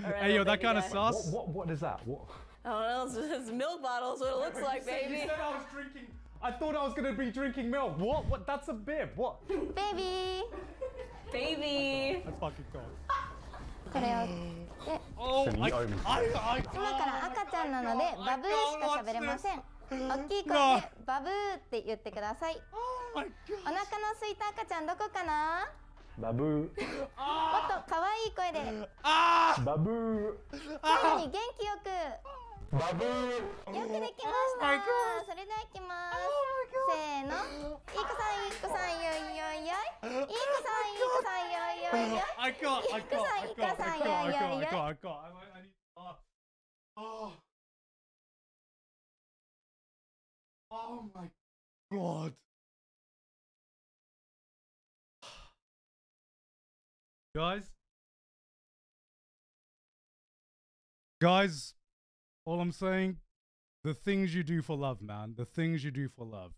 Hey, yo, that kind of sauce. What is that? What? I don't know, it's milk bottles, what it looks like, baby. You said I was drinking, I thought I was going to be drinking milk. What? What? That's a bib. What? Baby. Baby. That's fucking cold. Oh, I can't. 大きい声でバブーって言ってください。お腹の空いた赤ちゃんどこかな？バブー。もっと可愛い声で。ああ。バブー。さらに元気よく。バブー。よくできました。それではいきます。せーの。いい子さんいい子さんよいよいよい。いい子さんいい子さんよいよいよい。いい子さんいい子さんよいよいよい。Oh my god. Guys, all I'm saying, the things you do for love, man. The things you do for love